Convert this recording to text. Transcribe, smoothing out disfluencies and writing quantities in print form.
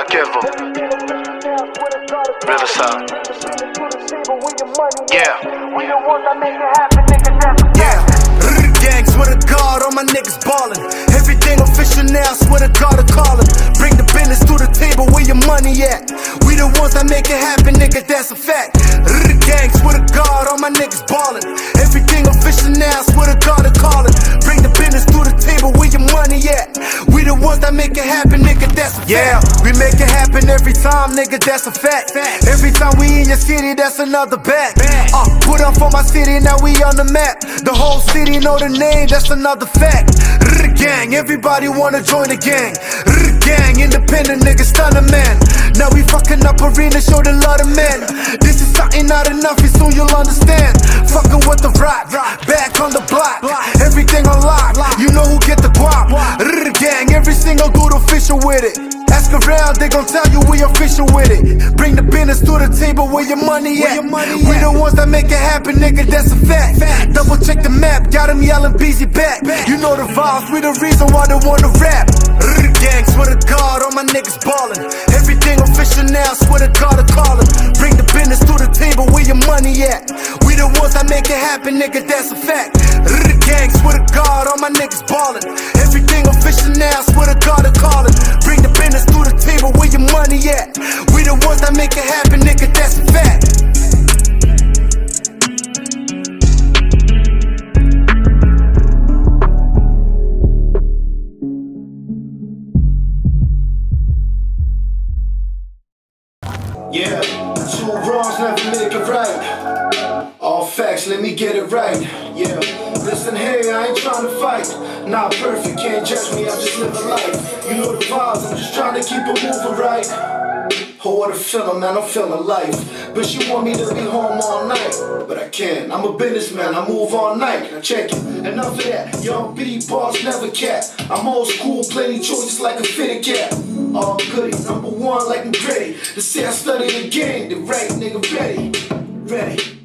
I give them. Riverside. Yeah. Gang, swear to God, all my niggas ballin'. Everything official now, swear to God, I call him. Bring the business to the table, where your money at? We the ones that make it happen, nigga, that's a fact. Gang, swear to God, all my niggas ballin'. Everything official now, swear to God, I call him. Bring the business to the table, where your money at? We the ones that make it happen, nigga, that's a fact. Yeah, we make it happen every time, nigga, that's a fact. Every time we in your city, that's another bet. Put up for my city, now we on the map. The whole city know the name, that's another fact. Gang, everybody wanna join the gang. Gang, independent niggas, stunner man. Now we fucking up arena, show the love to men. This is something not enough, and soon you'll understand. Fucking with the rock, back on the block. Everything on lock, you know who get the guap. Gang, every single dude official with it. Ask around, they gon' tell you we official with it. Bring the business to the table, where your money at? We the ones that make it happen, nigga, that's a fact. Double check the map, got him yelling BZ back. You know the vibes, we the reason why they wanna rap. Gang, swear to God, all my niggas ballin'. Everything official now, swear to God, I call him. Bring the business to the table, where your money at? We the ones that make it happen, nigga, that's a fact. Gang, swear to God, all my niggas ballin'. Everything official now, swear to God, I call him. Bring the business to the table, where your money at? We the ones that make it happen, nigga, that's a fact. Yeah, two wrongs never make it right. All facts, let me get it right. Yeah, listen here, I ain't trying to fight. Not perfect, can't judge me, I'm just living life. You know the vibes, I'm just trying to keep it moving right. Oh, what a feeling, man, I'm feeling life. But you want me to be home all night, but I can't, I'm a businessman, I move all night. Now check it, enough of that. Young B, boss, never cat. I'm old school, plenty choices like a fitted cat. All goody, number one like I'm ready. They say I study the game, the right nigga ready.